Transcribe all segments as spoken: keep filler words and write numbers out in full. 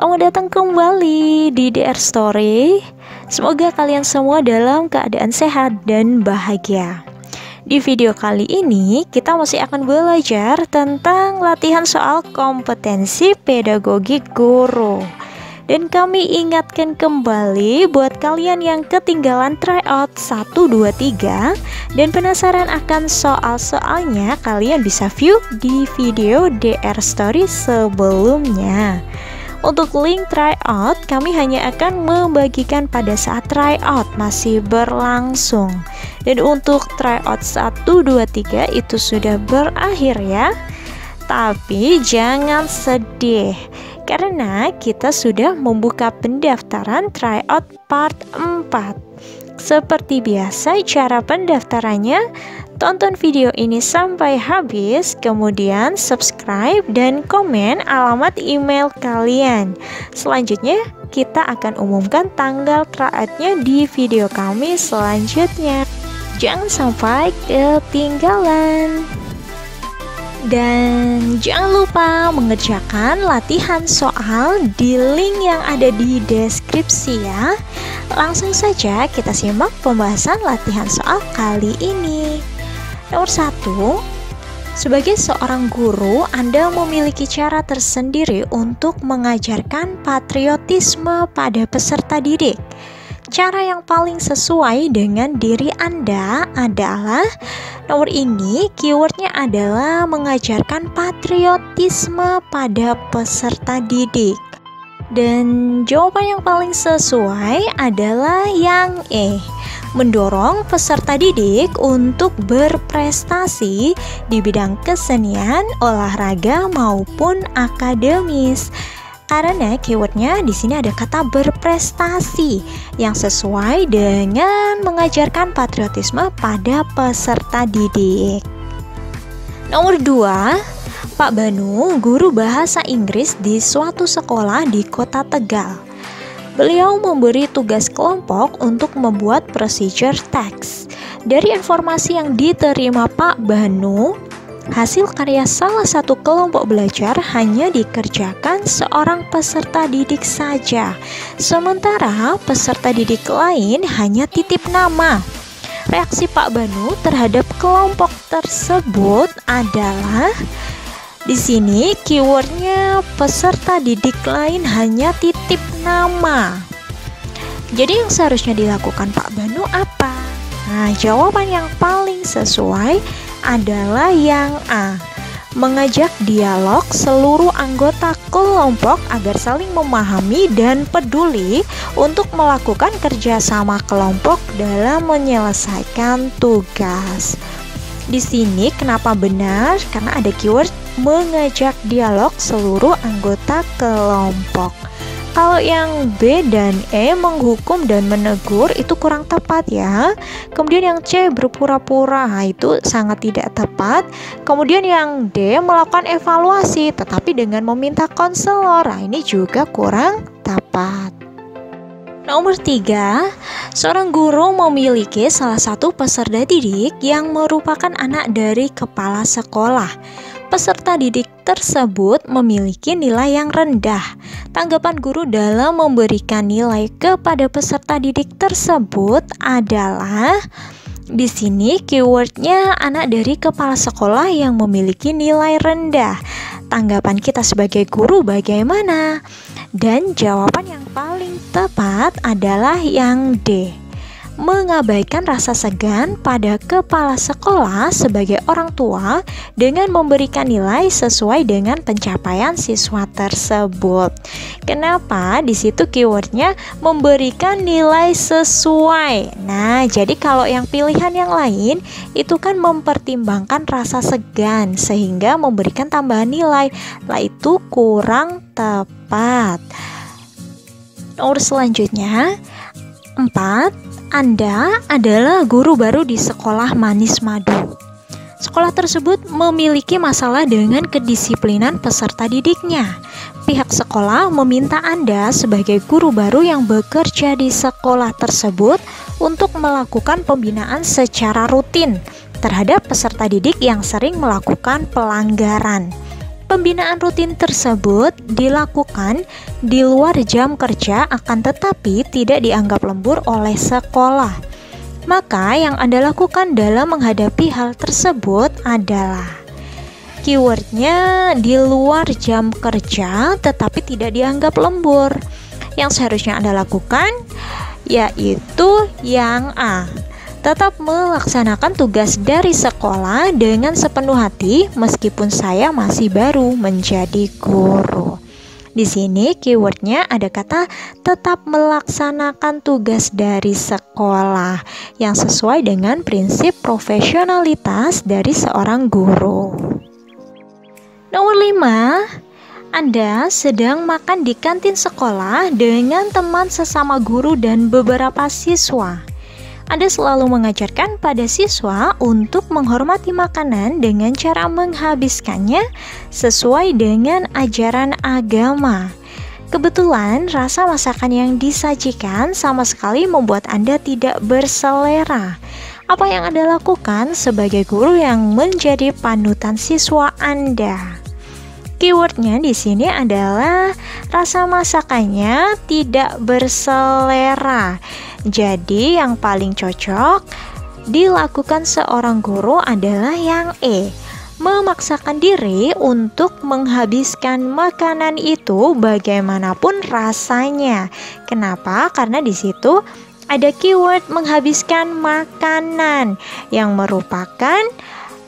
Selamat datang kembali di D R Story. Semoga kalian semua dalam keadaan sehat dan bahagia. Di video kali ini kita masih akan belajar tentang latihan soal kompetensi pedagogi guru. Dan kami ingatkan kembali buat kalian yang ketinggalan tryout satu, dua, tiga dan penasaran akan soal-soalnya, kalian bisa view di video D R Story sebelumnya. Untuk link tryout kami hanya akan membagikan pada saat tryout masih berlangsung. Dan untuk tryout satu, dua, tiga itu sudah berakhir ya. Tapi jangan sedih, karena kita sudah membuka pendaftaran tryout part empat. Seperti biasa cara pendaftarannya, tonton video ini sampai habis, kemudian subscribe dan komen alamat email kalian. Selanjutnya kita akan umumkan tanggal tryoutnya di video kami selanjutnya. Jangan sampai ketinggalan. Dan jangan lupa mengerjakan latihan soal di link yang ada di deskripsi ya. Langsung saja kita simak pembahasan latihan soal kali ini. Nomor satu, sebagai seorang guru, Anda memiliki cara tersendiri untuk mengajarkan patriotisme pada peserta didik. Cara yang paling sesuai dengan diri Anda adalah, nomor ini keywordnya adalah mengajarkan patriotisme pada peserta didik. Dan jawaban yang paling sesuai adalah yang E, mendorong peserta didik untuk berprestasi di bidang kesenian, olahraga maupun akademis. Karena keywordnya di sini ada kata berprestasi yang sesuai dengan mengajarkan patriotisme pada peserta didik. Nomor dua, Pak Banu, guru bahasa Inggris di suatu sekolah di Kota Tegal. Beliau memberi tugas kelompok untuk membuat procedure text. Dari informasi yang diterima Pak Banu, hasil karya salah satu kelompok belajar hanya dikerjakan seorang peserta didik saja, sementara peserta didik lain hanya titip nama. Reaksi Pak Banu terhadap kelompok tersebut adalah, di sini keywordnya peserta didik lain hanya titip nama. Jadi yang seharusnya dilakukan Pak Banu apa? Nah, jawaban yang paling sesuai adalah yang A, mengajak dialog seluruh anggota kelompok agar saling memahami dan peduli untuk melakukan kerjasama kelompok dalam menyelesaikan tugas. Di sini kenapa benar? Karena ada keyword mengajak dialog seluruh anggota kelompok. Kalau yang B dan E, menghukum dan menegur, itu kurang tepat ya. Kemudian yang C, berpura-pura, itu sangat tidak tepat. Kemudian yang D, melakukan evaluasi tetapi dengan meminta konselor, ini juga kurang tepat. Nomor tiga, seorang guru memiliki salah satu peserta didik yang merupakan anak dari kepala sekolah. Peserta didik tersebut memiliki nilai yang rendah. Tanggapan guru dalam memberikan nilai kepada peserta didik tersebut adalah, di sini keywordnya anak dari kepala sekolah yang memiliki nilai rendah. Tanggapan kita sebagai guru bagaimana? Dan jawaban yang paling tepat adalah yang D, mengabaikan rasa segan pada kepala sekolah sebagai orang tua dengan memberikan nilai sesuai dengan pencapaian siswa tersebut. Kenapa? Di situ keywordnya memberikan nilai sesuai. Nah, jadi kalau yang pilihan yang lain itu kan mempertimbangkan rasa segan sehingga memberikan tambahan nilai, lah itu kurang tepat. Nomor selanjutnya empat, Anda adalah guru baru di sekolah Manis Madu. Sekolah tersebut memiliki masalah dengan kedisiplinan peserta didiknya. Pihak sekolah meminta Anda sebagai guru baru yang bekerja di sekolah tersebut untuk melakukan pembinaan secara rutin terhadap peserta didik yang sering melakukan pelanggaran. Pembinaan rutin tersebut dilakukan di luar jam kerja, akan tetapi tidak dianggap lembur oleh sekolah. Maka yang Anda lakukan dalam menghadapi hal tersebut adalah keywordnya di luar jam kerja tetapi tidak dianggap lembur. Yang seharusnya Anda lakukan yaitu yang A, tetap melaksanakan tugas dari sekolah dengan sepenuh hati meskipun saya masih baru menjadi guru. Di sini keywordnya ada kata tetap melaksanakan tugas dari sekolah yang sesuai dengan prinsip profesionalitas dari seorang guru. Nomor lima, Anda sedang makan di kantin sekolah dengan teman sesama guru dan beberapa siswa. Anda selalu mengajarkan pada siswa untuk menghormati makanan dengan cara menghabiskannya sesuai dengan ajaran agama. Kebetulan rasa masakan yang disajikan sama sekali membuat Anda tidak berselera. Apa yang Anda lakukan sebagai guru yang menjadi panutan siswa Anda? Keywordnya di sini adalah rasa masakannya tidak berselera. Jadi yang paling cocok dilakukan seorang guru adalah yang E, memaksakan diri untuk menghabiskan makanan itu bagaimanapun rasanya. Kenapa? Karena di situ ada keyword menghabiskan makanan yang merupakan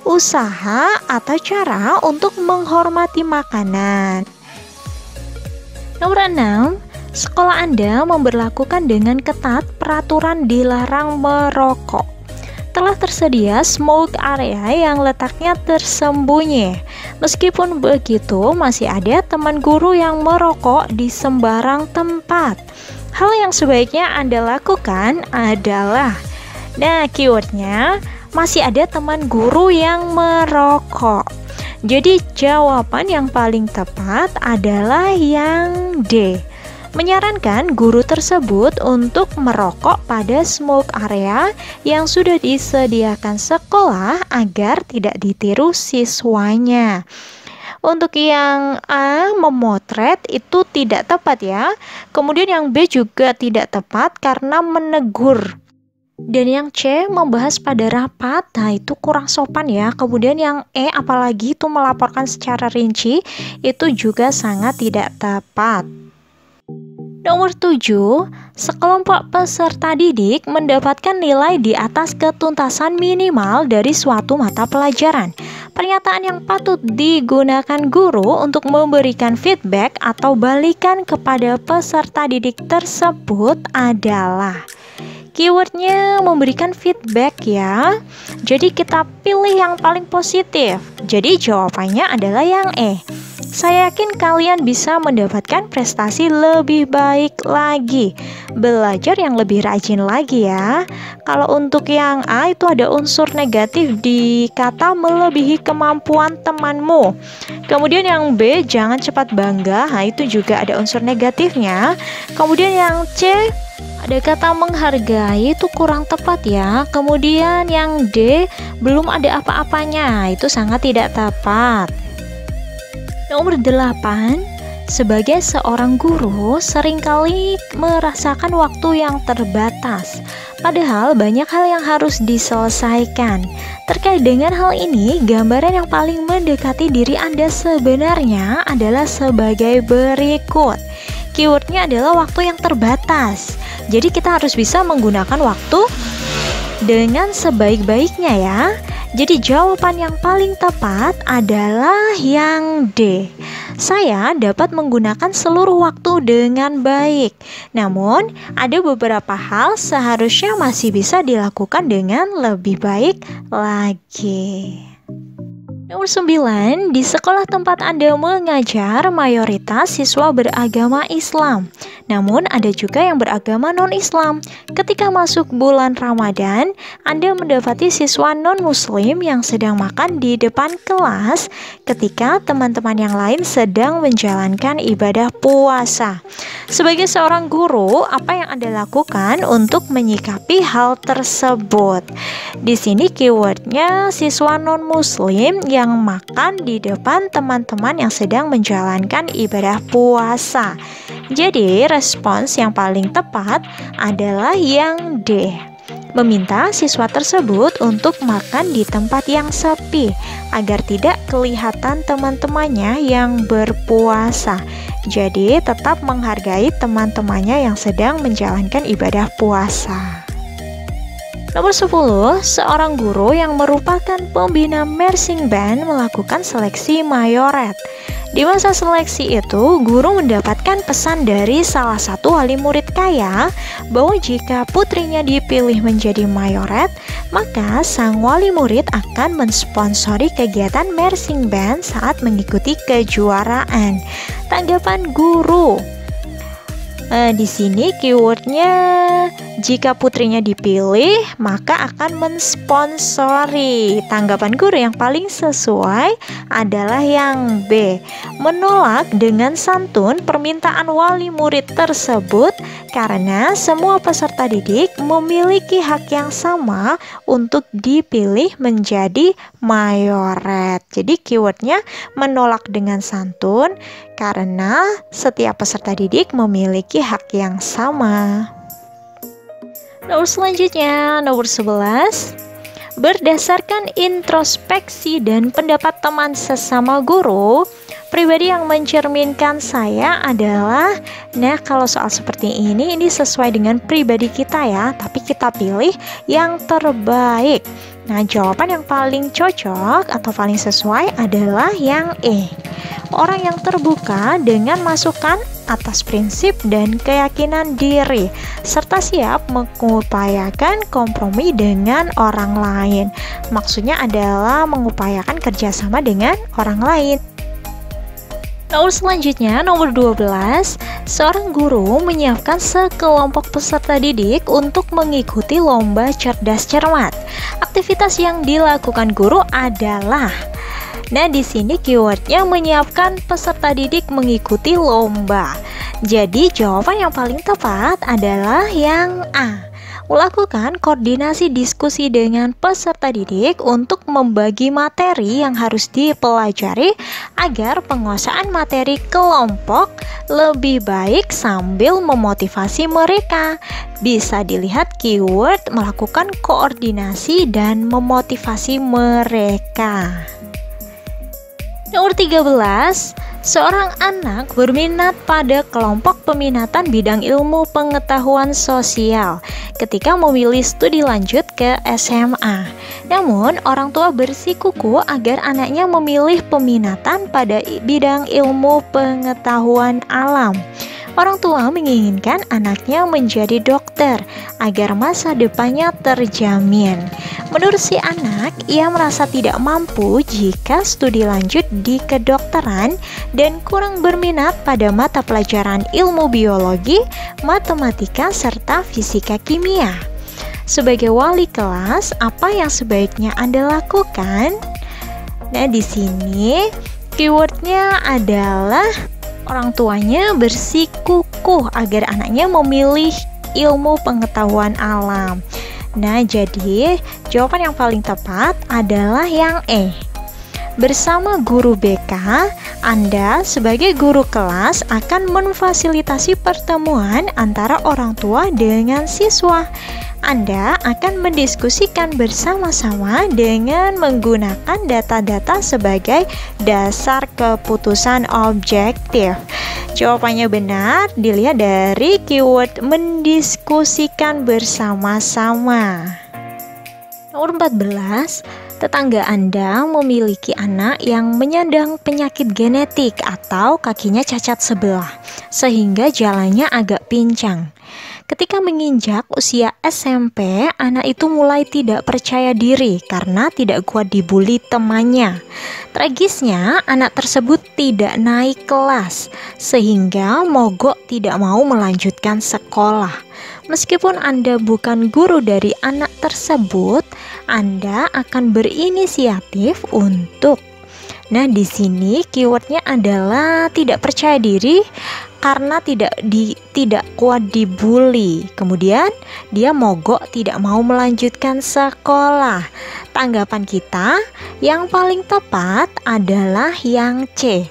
usaha atau cara untuk menghormati makanan. Nomor enam, sekolah Anda memberlakukan dengan ketat peraturan dilarang merokok. Telah tersedia smoke area yang letaknya tersembunyi. Meskipun begitu, masih ada teman guru yang merokok di sembarang tempat. Hal yang sebaiknya Anda lakukan adalah, nah keywordnya masih ada teman guru yang merokok. Jadi jawaban yang paling tepat adalah yang D, menyarankan guru tersebut untuk merokok pada smoke area yang sudah disediakan sekolah agar tidak ditiru siswanya. Untuk yang A, memotret, itu tidak tepat ya. Kemudian yang B juga tidak tepat karena menegur. Dan yang C, membahas pada rapat, nah itu kurang sopan ya. Kemudian yang E, apalagi itu melaporkan secara rinci, itu juga sangat tidak tepat. Nomor tujuh, sekelompok peserta didik mendapatkan nilai di atas ketuntasan minimal dari suatu mata pelajaran. Pernyataan yang patut digunakan guru untuk memberikan feedback atau balikan kepada peserta didik tersebut adalah keywordnya memberikan feedback ya. Jadi kita pilih yang paling positif. Jadi jawabannya adalah yang E, saya yakin kalian bisa mendapatkan prestasi lebih baik lagi, belajar yang lebih rajin lagi ya. Kalau untuk yang A itu ada unsur negatif di kata melebihi kemampuan temanmu. Kemudian yang B, jangan cepat bangga, nah itu juga ada unsur negatifnya. Kemudian yang C, ada kata menghargai, itu kurang tepat ya. Kemudian yang D, belum ada apa-apanya, itu sangat tidak tepat. Nomor delapan, sebagai seorang guru seringkali merasakan waktu yang terbatas, padahal banyak hal yang harus diselesaikan. Terkait dengan hal ini, gambaran yang paling mendekati diri Anda sebenarnya adalah sebagai berikut. Keywordnya adalah waktu yang terbatas. Jadi kita harus bisa menggunakan waktu dengan sebaik-baiknya ya. Jadi jawaban yang paling tepat adalah yang D, saya dapat menggunakan seluruh waktu dengan baik. Namun ada beberapa hal seharusnya masih bisa dilakukan dengan lebih baik lagi. Nomor sembilan, di sekolah tempat Anda mengajar, mayoritas siswa beragama Islam. Namun ada juga yang beragama non-Islam. Ketika masuk bulan Ramadan, Anda mendapati siswa non-Muslim yang sedang makan di depan kelas ketika teman-teman yang lain sedang menjalankan ibadah puasa. Sebagai seorang guru, apa yang Anda lakukan untuk menyikapi hal tersebut? Di sini keywordnya siswa non-Muslim yang makan di depan teman-teman yang sedang menjalankan ibadah puasa. Jadi respons yang paling tepat adalah yang D, meminta siswa tersebut untuk makan di tempat yang sepi agar tidak kelihatan teman-temannya yang berpuasa. Jadi tetap menghargai teman-temannya yang sedang menjalankan ibadah puasa. Nomor sepuluh, seorang guru yang merupakan pembina marching band melakukan seleksi mayoret. Di masa seleksi itu, guru mendapatkan pesan dari salah satu wali murid kaya bahwa jika putrinya dipilih menjadi mayoret, maka sang wali murid akan mensponsori kegiatan marching band saat mengikuti kejuaraan. Tanggapan guru. E, di sini keywordnya jika putrinya dipilih maka akan mensponsori. Tanggapan guru yang paling sesuai adalah yang B, menolak dengan santun permintaan wali murid tersebut karena semua peserta didik memiliki hak yang sama untuk dipilih menjadi mayoret. Jadi keywordnya menolak dengan santun karena setiap peserta didik memiliki hak yang sama. Nomor selanjutnya, nomor sebelas. Berdasarkan introspeksi dan pendapat teman sesama guru, pribadi yang mencerminkan saya adalah, nah kalau soal seperti ini, ini sesuai dengan pribadi kita ya, tapi kita pilih yang terbaik. Nah, jawaban yang paling cocok atau paling sesuai adalah yang E, orang yang terbuka dengan masukan atas prinsip dan keyakinan diri, serta siap mengupayakan kompromi dengan orang lain. Maksudnya adalah mengupayakan kerjasama dengan orang lain. Nomor selanjutnya, nomor dua belas. Seorang guru menyiapkan sekelompok peserta didik untuk mengikuti lomba cerdas cermat. Aktivitas yang dilakukan guru adalah, nah di sini keywordnya menyiapkan peserta didik mengikuti lomba. Jadi jawaban yang paling tepat adalah yang A, melakukan koordinasi diskusi dengan peserta didik untuk membagi materi yang harus dipelajari agar penguasaan materi kelompok lebih baik sambil memotivasi mereka. Bisa dilihat keyword melakukan koordinasi dan memotivasi mereka. Nomor tiga belas, seorang anak berminat pada kelompok peminatan bidang ilmu pengetahuan sosial ketika memilih studi lanjut ke S M A. Namun, orang tua bersikukuh agar anaknya memilih peminatan pada bidang ilmu pengetahuan alam. Orang tua menginginkan anaknya menjadi dokter agar masa depannya terjamin. Menurut si anak, ia merasa tidak mampu jika studi lanjut di kedokteran dan kurang berminat pada mata pelajaran ilmu biologi, matematika, serta fisika kimia. Sebagai wali kelas, apa yang sebaiknya Anda lakukan? Nah, di sini keywordnya adalah orang tuanya bersikukuh agar anaknya memilih ilmu pengetahuan alam. Nah, jadi jawaban yang paling tepat adalah yang E. Bersama guru B K, Anda sebagai guru kelas akan memfasilitasi pertemuan antara orang tua dengan siswa. Anda akan mendiskusikan bersama-sama dengan menggunakan data-data sebagai dasar keputusan objektif. Jawabannya benar, dilihat dari keyword mendiskusikan bersama-sama. Nomor empat belas, tetangga Anda memiliki anak yang menyandang penyakit genetik atau kakinya cacat sebelah, sehingga jalannya agak pincang. Ketika menginjak usia S M P, anak itu mulai tidak percaya diri karena tidak kuat dibully temannya. Tragisnya, anak tersebut tidak naik kelas sehingga mogok tidak mau melanjutkan sekolah. Meskipun Anda bukan guru dari anak tersebut, Anda akan berinisiatif untuk. Nah, di sini keywordnya adalah tidak percaya diri karena tidak di, tidak kuat dibully. Kemudian dia mogok tidak mau melanjutkan sekolah. Tanggapan kita yang paling tepat adalah yang C.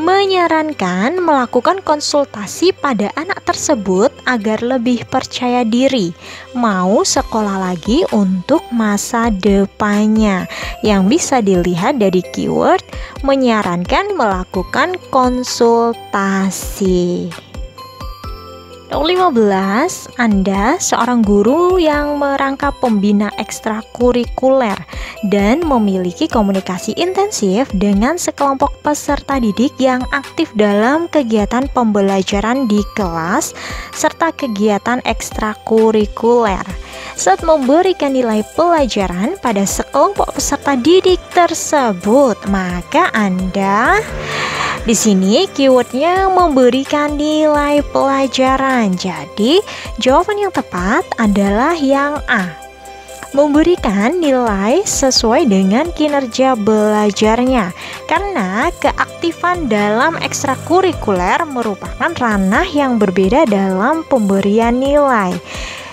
Menyarankan melakukan konsultasi pada anak tersebut agar lebih percaya diri, mau sekolah lagi untuk masa depannya. Yang bisa dilihat dari keyword menyarankan melakukan konsultasi. Nomor lima belas, Anda seorang guru yang merangkap pembina ekstrakurikuler dan memiliki komunikasi intensif dengan sekelompok peserta didik yang aktif dalam kegiatan pembelajaran di kelas serta kegiatan ekstrakurikuler. Saat memberikan nilai pelajaran pada sekelompok peserta didik tersebut, maka Anda di sini keywordnya memberikan nilai pelajaran. Jadi jawaban yang tepat adalah yang A. Memberikan nilai sesuai dengan kinerja belajarnya, karena keaktifan dalam ekstrakurikuler merupakan ranah yang berbeda dalam pemberian nilai.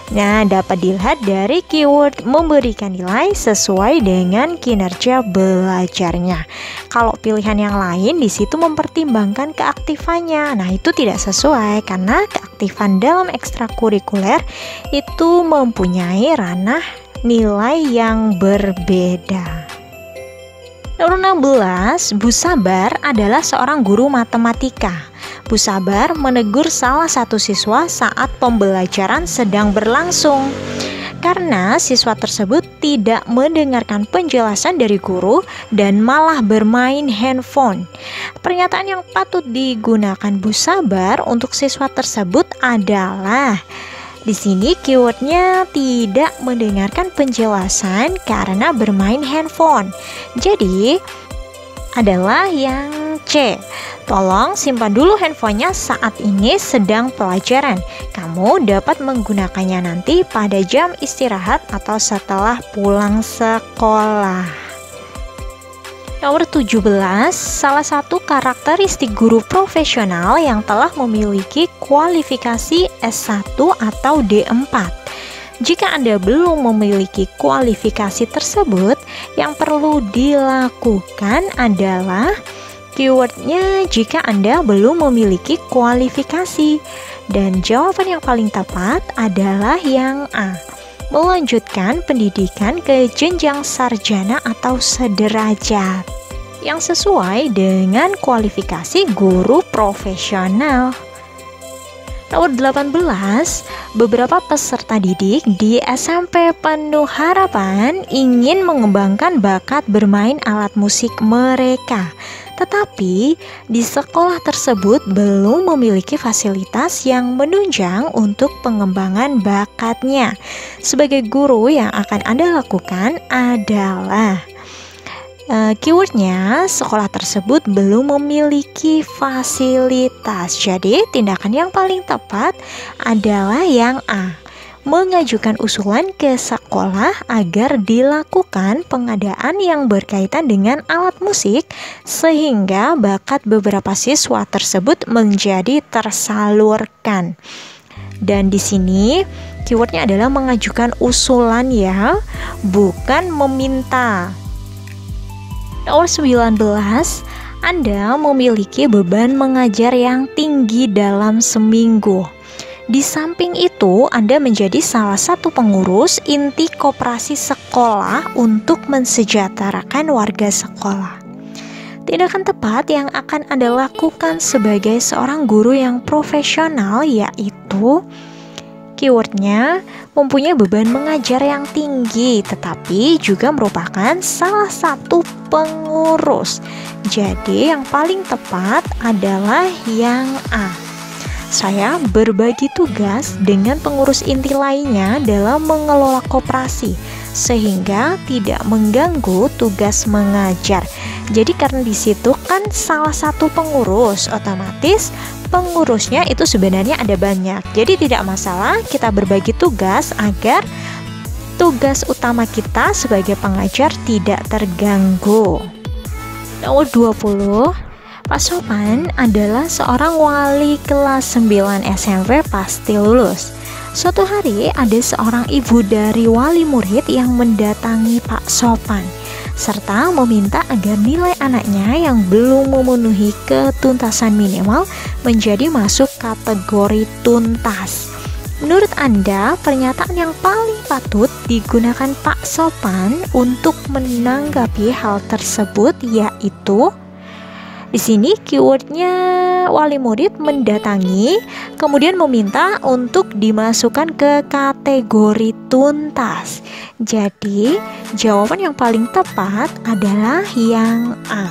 Nah, dapat dilihat dari keyword memberikan nilai sesuai dengan kinerja belajarnya. Kalau pilihan yang lain di situ mempertimbangkan keaktifannya. Nah, itu tidak sesuai karena keaktifan dalam ekstrakurikuler itu mempunyai ranah nilai yang berbeda. Nomor enam belas, Bu Sabar adalah seorang guru matematika. Bu Sabar menegur salah satu siswa saat pembelajaran sedang berlangsung. Karena siswa tersebut tidak mendengarkan penjelasan dari guru dan malah bermain handphone. Pernyataan yang patut digunakan Bu Sabar untuk siswa tersebut adalah, di sini keywordnya tidak mendengarkan penjelasan karena bermain handphone. Jadi adalah yang C. Tolong simpan dulu handphonenya, saat ini sedang pelajaran. Kamu dapat menggunakannya nanti pada jam istirahat atau setelah pulang sekolah. Nomor tujuh belas, salah satu karakteristik guru profesional yang telah memiliki kualifikasi S satu atau D empat. Jika Anda belum memiliki kualifikasi tersebut, yang perlu dilakukan adalah keywordnya jika Anda belum memiliki kualifikasi, dan jawaban yang paling tepat adalah yang A. Melanjutkan pendidikan ke jenjang sarjana atau sederajat yang sesuai dengan kualifikasi guru profesional. Nomor delapan belas, beberapa peserta didik di S M P Penuh Harapan ingin mengembangkan bakat bermain alat musik mereka. Tetapi di sekolah tersebut belum memiliki fasilitas yang menunjang untuk pengembangan bakatnya. Sebagai guru yang akan Anda lakukan adalah keywordnya sekolah tersebut belum memiliki fasilitas. Jadi tindakan yang paling tepat adalah yang A. Mengajukan usulan ke sekolah agar dilakukan pengadaan yang berkaitan dengan alat musik, sehingga bakat beberapa siswa tersebut menjadi tersalurkan. Dan di sini keywordnya adalah mengajukan usulan ya, bukan meminta. Nomor sembilan belas, Anda memiliki beban mengajar yang tinggi dalam seminggu. Di samping itu, Anda menjadi salah satu pengurus inti koperasi sekolah untuk mensejahterakan warga sekolah. Tindakan tepat yang akan Anda lakukan sebagai seorang guru yang profesional yaitu keywordnya mempunyai beban mengajar yang tinggi, tetapi juga merupakan salah satu pengurus. Jadi yang paling tepat adalah yang A. Saya berbagi tugas dengan pengurus inti lainnya dalam mengelola koperasi, sehingga tidak mengganggu tugas mengajar. Jadi karena disitu kan salah satu pengurus, otomatis pengurusnya itu sebenarnya ada banyak. Jadi tidak masalah kita berbagi tugas agar tugas utama kita sebagai pengajar tidak terganggu. Nomor dua puluh, Pak Sopan adalah seorang wali kelas sembilan S M P pasti lulus. Suatu hari ada seorang ibu dari wali murid yang mendatangi Pak Sopan serta meminta agar nilai anaknya yang belum memenuhi ketuntasan minimal menjadi masuk kategori tuntas. Menurut Anda, pernyataan yang paling patut digunakan Pak Sopan untuk menanggapi hal tersebut yaitu: di sini keywordnya wali murid mendatangi, kemudian meminta untuk dimasukkan ke kategori tuntas. Jadi jawaban yang paling tepat adalah yang A.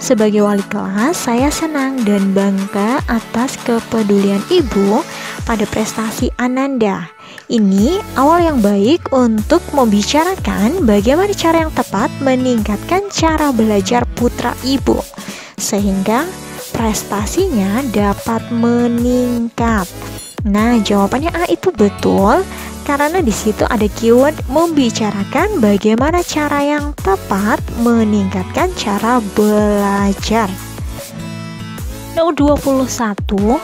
Sebagai wali kelas, saya senang dan bangga atas kepedulian ibu pada prestasi Ananda. Ini awal yang baik untuk membicarakan bagaimana cara yang tepat meningkatkan cara belajar putra ibu, sehingga prestasinya dapat meningkat. Nah, jawabannya A itu betul, karena di situ ada keyword membicarakan bagaimana cara yang tepat meningkatkan cara belajar. Nomor dua puluh satu,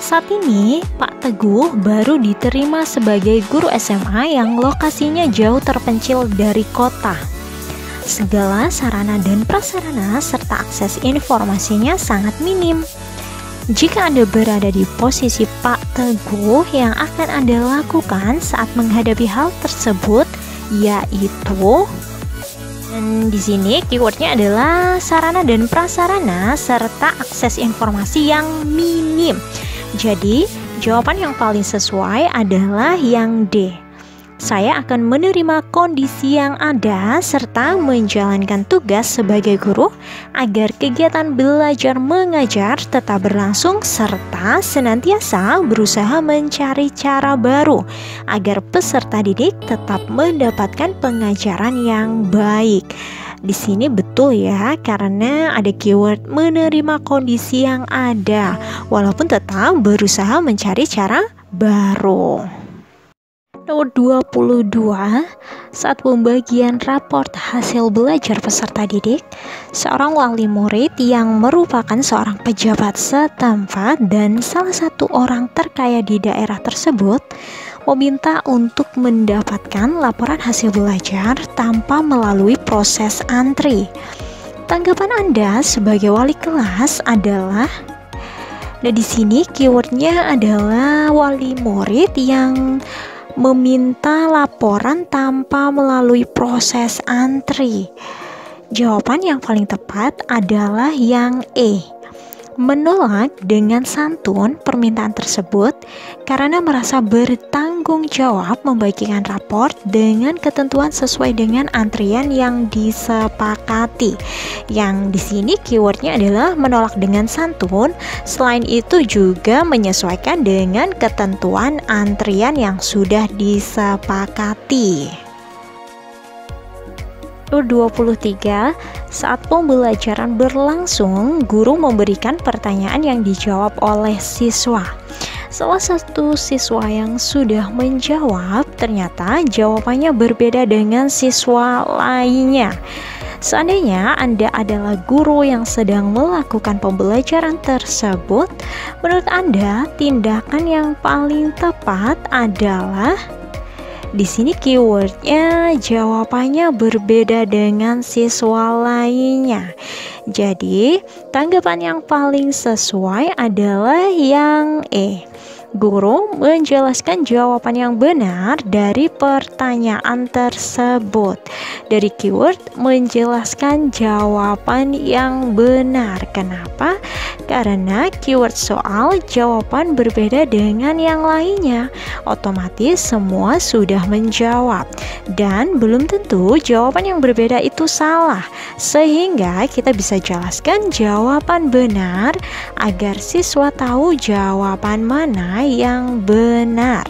saat ini Pak Teguh baru diterima sebagai guru S M A yang lokasinya jauh terpencil dari kota. Segala sarana dan prasarana serta akses informasinya sangat minim. Jika Anda berada di posisi Pak Teguh, yang akan Anda lakukan saat menghadapi hal tersebut yaitu, dan di sini keywordnya adalah sarana dan prasarana serta akses informasi yang minim. Jadi jawaban yang paling sesuai adalah yang D. Saya akan menerima kondisi yang ada serta menjalankan tugas sebagai guru agar kegiatan belajar mengajar tetap berlangsung serta senantiasa berusaha mencari cara baru agar peserta didik tetap mendapatkan pengajaran yang baik. Di sini betul ya, karena ada keyword menerima kondisi yang ada walaupun tetap berusaha mencari cara baru. Nomor dua puluh dua, saat pembagian raport hasil belajar peserta didik, seorang wali murid yang merupakan seorang pejabat setempat dan salah satu orang terkaya di daerah tersebut meminta untuk mendapatkan laporan hasil belajar tanpa melalui proses antri. Tanggapan Anda sebagai wali kelas adalah? Nah, di sini keywordnya adalah wali murid yang meminta laporan tanpa melalui proses antri. Jawaban yang paling tepat adalah yang E. Menolak dengan santun permintaan tersebut karena merasa bertanggung jawab membagikan raport dengan ketentuan sesuai dengan antrian yang disepakati. Yang di sini keywordnya adalah menolak dengan santun. Selain itu juga menyesuaikan dengan ketentuan antrian yang sudah disepakati. dua puluh tiga, saat pembelajaran berlangsung, guru memberikan pertanyaan yang dijawab oleh siswa. Salah satu siswa yang sudah menjawab ternyata jawabannya berbeda dengan siswa lainnya. Seandainya Anda adalah guru yang sedang melakukan pembelajaran tersebut, menurut Anda tindakan yang paling tepat adalah? Di sini keywordnya jawabannya berbeda dengan siswa lainnya. Jadi tanggapan yang paling sesuai adalah yang E. guru menjelaskan jawaban yang benar dari pertanyaan tersebut. Dari keyword menjelaskan jawaban yang benar. Kenapa? Karena keyword soal jawaban berbeda dengan yang lainnya. Otomatis semua sudah menjawab, dan belum tentu jawaban yang berbeda itu salah. Sehingga kita bisa jelaskan jawaban benar agar siswa tahu jawaban mana yang benar.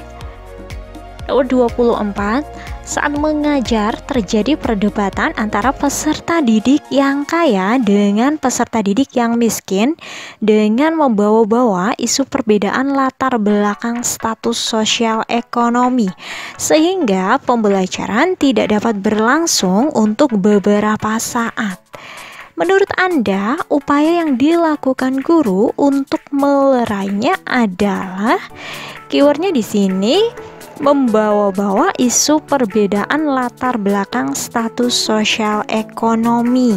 Nomor dua puluh empat, saat mengajar terjadi perdebatan antara peserta didik yang kaya dengan peserta didik yang miskin dengan membawa-bawa isu perbedaan latar belakang status sosial ekonomi, sehingga pembelajaran tidak dapat berlangsung untuk beberapa saat. Menurut Anda, upaya yang dilakukan guru untuk melerainya adalah, keywordnya di sini membawa-bawa isu perbedaan latar belakang status sosial ekonomi.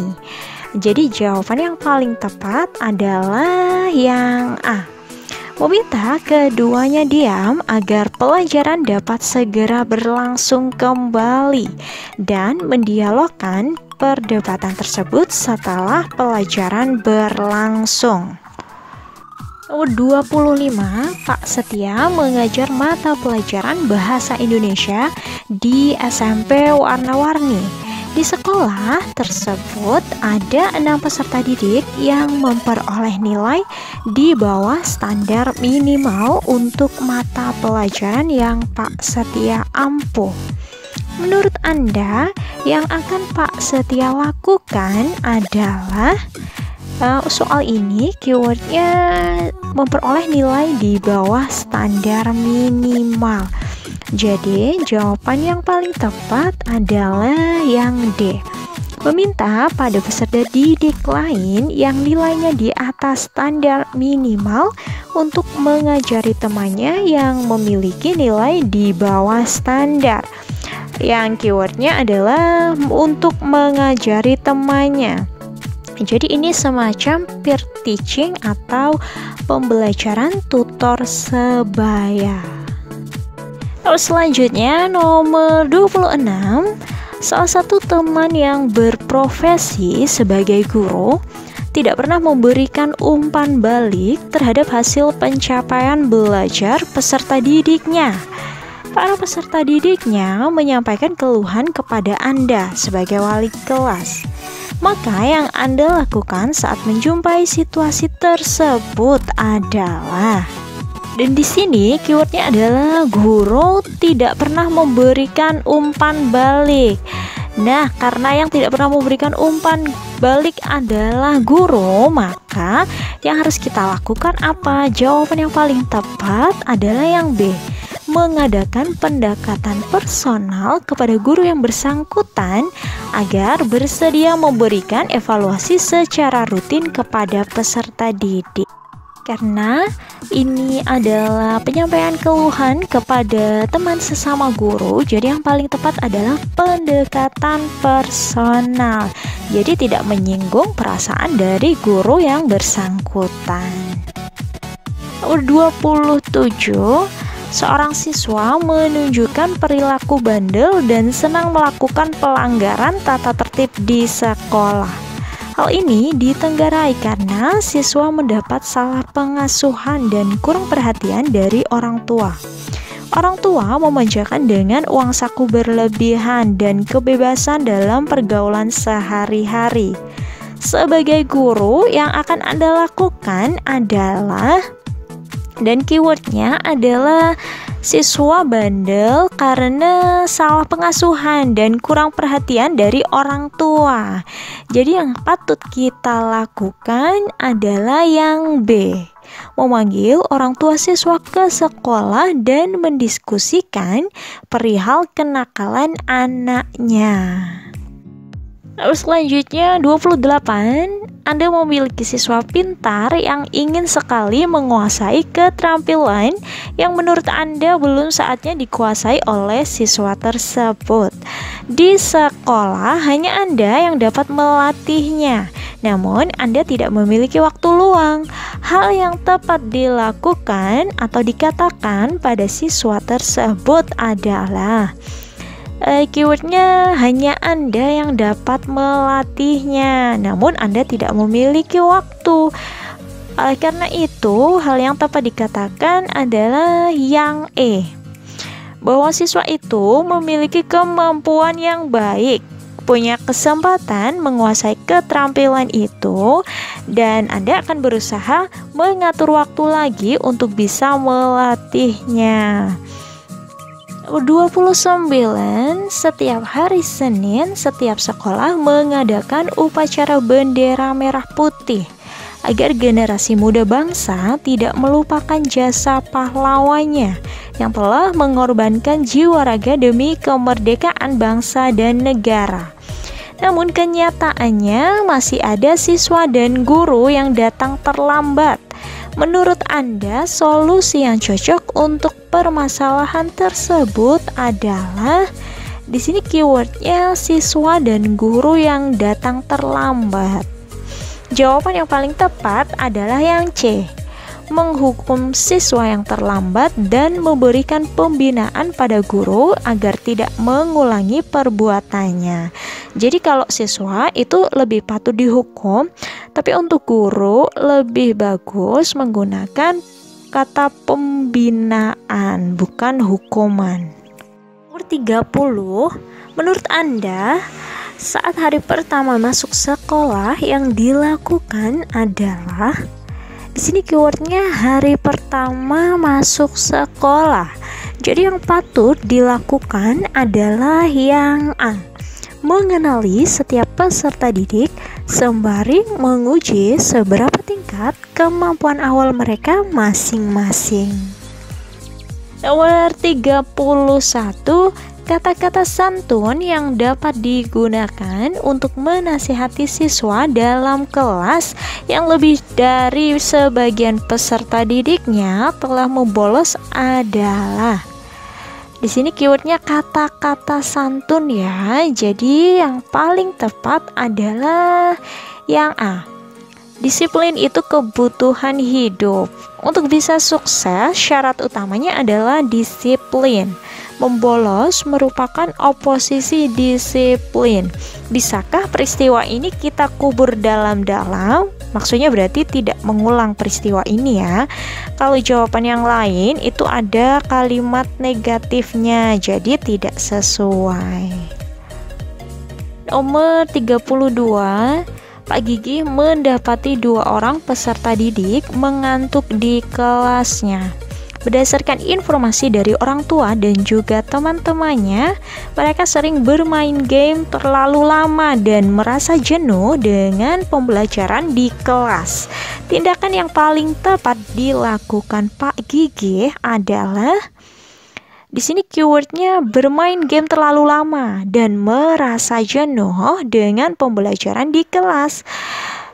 Jadi jawaban yang paling tepat adalah yang A, meminta keduanya diam agar pelajaran dapat segera berlangsung kembali, dan mendialogkan perdebatan tersebut setelah pelajaran berlangsung. Nomor dua puluh lima, Pak Setia mengajar mata pelajaran Bahasa Indonesia di S M P Warna-Warni. Di sekolah tersebut ada enam peserta didik yang memperoleh nilai di bawah standar minimal untuk mata pelajaran yang Pak Setia ampuh. Menurut Anda, yang akan Pak Setia lakukan adalah, Uh, soal ini keywordnya memperoleh nilai di bawah standar minimal. Jadi jawaban yang paling tepat adalah yang D, meminta pada peserta didik lain yang nilainya di atas standar minimal untuk mengajari temannya yang memiliki nilai di bawah standar, yang keywordnya adalah untuk mengajari temannya. Jadi ini semacam peer teaching atau pembelajaran tutor sebaya. Lalu selanjutnya nomor dua puluh enam, salah satu teman yang berprofesi sebagai guru tidak pernah memberikan umpan balik terhadap hasil pencapaian belajar peserta didiknya. Para peserta didiknya menyampaikan keluhan kepada Anda sebagai wali kelas. Maka yang Anda lakukan saat menjumpai situasi tersebut adalah, dan di sini keywordnya adalah guru tidak pernah memberikan umpan balik. Nah, karena yang tidak pernah memberikan umpan balik adalah guru, maka yang harus kita lakukan apa? Jawaban yang paling tepat adalah yang B, mengadakan pendekatan personal kepada guru yang bersangkutan agar bersedia memberikan evaluasi secara rutin kepada peserta didik. Karena ini adalah penyampaian keluhan kepada teman sesama guru, jadi yang paling tepat adalah pendekatan personal. Jadi tidak menyinggung perasaan dari guru yang bersangkutan. Nomor dua puluh tujuh, seorang siswa menunjukkan perilaku bandel dan senang melakukan pelanggaran tata tertib di sekolah. Hal ini ditenggarai karena siswa mendapat salah pengasuhan dan kurang perhatian dari orang tua. Orang tua memanjakan dengan uang saku berlebihan dan kebebasan dalam pergaulan sehari-hari. Sebagai guru, yang akan Anda lakukan adalah, dan keywordnya adalah, siswa bandel karena salah pengasuhan dan kurang perhatian dari orang tua. Jadi yang patut kita lakukan adalah yang B, memanggil orang tua siswa ke sekolah dan mendiskusikan perihal kenakalan anaknya. Lalu selanjutnya dua puluh delapan, Anda memiliki siswa pintar yang ingin sekali menguasai keterampilan yang menurut Anda belum saatnya dikuasai oleh siswa tersebut. Di sekolah hanya Anda yang dapat melatihnya namun Anda tidak memiliki waktu luang. Hal yang tepat dilakukan atau dikatakan pada siswa tersebut adalah e, keywordnya hanya Anda yang dapat melatihnya, namun Anda tidak memiliki waktu. Oleh karena itu, hal yang tepat dikatakan adalah yang E, bahwa siswa itu memiliki kemampuan yang baik, punya kesempatan menguasai keterampilan itu, dan Anda akan berusaha mengatur waktu lagi untuk bisa melatihnya. dua puluh sembilan Setiap hari Senin, setiap sekolah mengadakan upacara bendera merah putih agar generasi muda bangsa tidak melupakan jasa pahlawannya yang telah mengorbankan jiwa raga demi kemerdekaan bangsa dan negara. Namun kenyataannya masih ada siswa dan guru yang datang terlambat. Menurut Anda, solusi yang cocok untuk permasalahan tersebut adalah, di sini keywordnya siswa dan guru yang datang terlambat. Jawaban yang paling tepat adalah yang C, menghukum siswa yang terlambat dan memberikan pembinaan pada guru agar tidak mengulangi perbuatannya. Jadi kalau siswa itu lebih patuh dihukum, tapi untuk guru lebih bagus menggunakan kata pembinaan, bukan hukuman. Nomor tiga puluh, menurut Anda, saat hari pertama masuk sekolah yang dilakukan adalah, di sini keywordnya hari pertama masuk sekolah. Jadi yang patut dilakukan adalah yang A, mengenali setiap peserta didik sembari menguji seberapa tingkat kemampuan awal mereka masing-masing. Nomor tiga puluh satu, kata-kata santun yang dapat digunakan untuk menasihati siswa dalam kelas yang lebih dari sebagian peserta didiknya telah membolos adalah, di sini keywordnya kata-kata santun ya. Jadi yang paling tepat adalah yang A, disiplin itu kebutuhan hidup. Untuk bisa sukses, syarat utamanya adalah disiplin. Membolos merupakan oposisi disiplin. Bisakah peristiwa ini kita kubur dalam-dalam? Maksudnya berarti tidak mengulang peristiwa ini ya. Kalau jawaban yang lain itu ada kalimat negatifnya, jadi tidak sesuai. Nomor tiga puluh dua, Pak Gigi mendapati dua orang peserta didik mengantuk di kelasnya. Berdasarkan informasi dari orang tua dan juga teman-temannya, mereka sering bermain game terlalu lama dan merasa jenuh dengan pembelajaran di kelas. Tindakan yang paling tepat dilakukan Pak Gigi adalah, di sini keywordnya bermain game terlalu lama dan merasa jenuh dengan pembelajaran di kelas.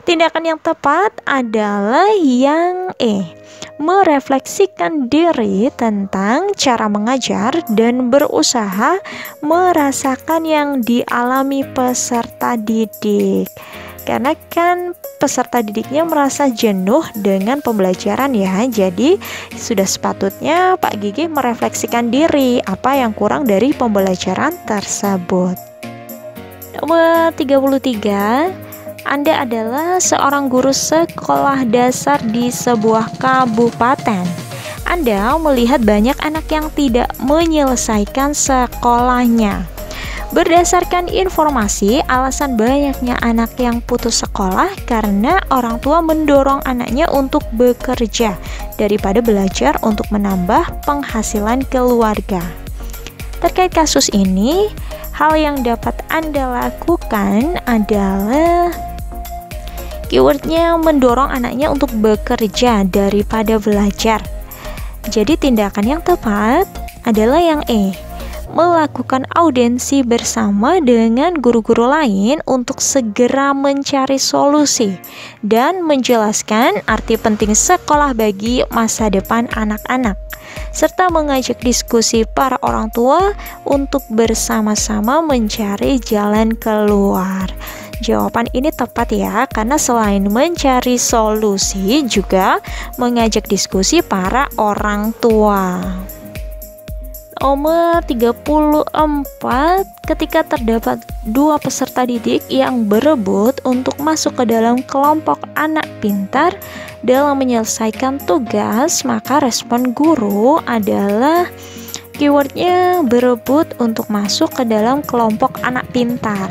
Tindakan yang tepat adalah yang E, merefleksikan diri tentang cara mengajar dan berusaha merasakan yang dialami peserta didik. Karena kan peserta didiknya merasa jenuh dengan pembelajaran ya, jadi sudah sepatutnya Pak Gigi merefleksikan diri apa yang kurang dari pembelajaran tersebut. Nomor tiga puluh tiga, Anda adalah seorang guru sekolah dasar di sebuah kabupaten. Anda melihat banyak anak yang tidak menyelesaikan sekolahnya. Berdasarkan informasi, alasan banyaknya anak yang putus sekolah karena orang tua mendorong anaknya untuk bekerja daripada belajar untuk menambah penghasilan keluarga. Terkait kasus ini, hal yang dapat Anda lakukan adalah, keywordnya mendorong anaknya untuk bekerja daripada belajar. Jadi tindakan yang tepat adalah yang E, melakukan audiensi bersama dengan guru-guru lain untuk segera mencari solusi dan menjelaskan arti penting sekolah bagi masa depan anak-anak, serta mengajak diskusi para orang tua untuk bersama-sama mencari jalan keluar. Jawaban ini tepat ya, karena selain mencari solusi juga mengajak diskusi para orang tua. Nomor tiga puluh empat, ketika terdapat dua peserta didik yang berebut untuk masuk ke dalam kelompok anak pintar dalam menyelesaikan tugas, maka respon guru adalah keywordnya berebut untuk masuk ke dalam kelompok anak pintar.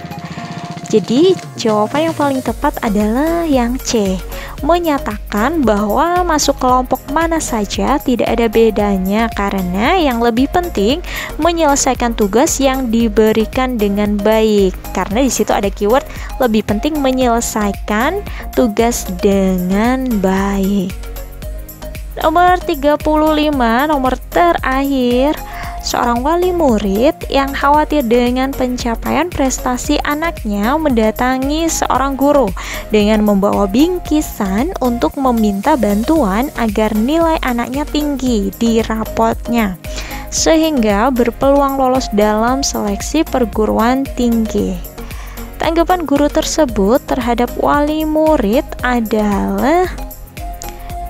Jadi jawaban yang paling tepat adalah yang C, menyatakan bahwa masuk kelompok mana saja tidak ada bedanya, karena yang lebih penting menyelesaikan tugas yang diberikan dengan baik, karena di situ ada keyword lebih penting menyelesaikan tugas dengan baik. Nomor tiga puluh lima, nomor terakhir, seorang wali murid yang khawatir dengan pencapaian prestasi anaknya mendatangi seorang guru dengan membawa bingkisan untuk meminta bantuan agar nilai anaknya tinggi di rapotnya, sehingga berpeluang lolos dalam seleksi perguruan tinggi. Tanggapan guru tersebut terhadap wali murid adalah,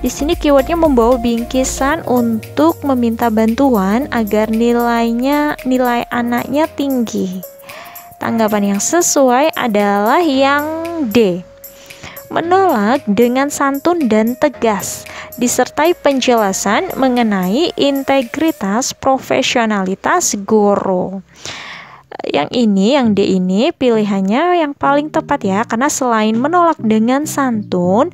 di sini keywordnya membawa bingkisan untuk meminta bantuan agar nilainya nilai anaknya tinggi. Tanggapan yang sesuai adalah yang D, menolak dengan santun dan tegas, disertai penjelasan mengenai integritas profesionalitas guru. Yang ini, yang D ini pilihannya yang paling tepat ya, karena selain menolak dengan santun,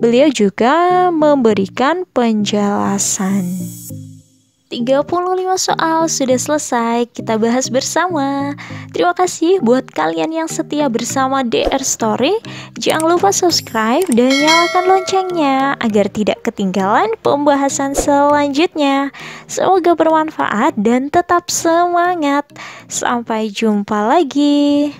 beliau juga memberikan penjelasan. tiga puluh lima soal sudah selesai, kita bahas bersama. Terima kasih buat kalian yang setia bersama D R Story. Jangan lupa subscribe dan nyalakan loncengnya agar tidak ketinggalan pembahasan selanjutnya. Semoga bermanfaat dan tetap semangat. Sampai jumpa lagi.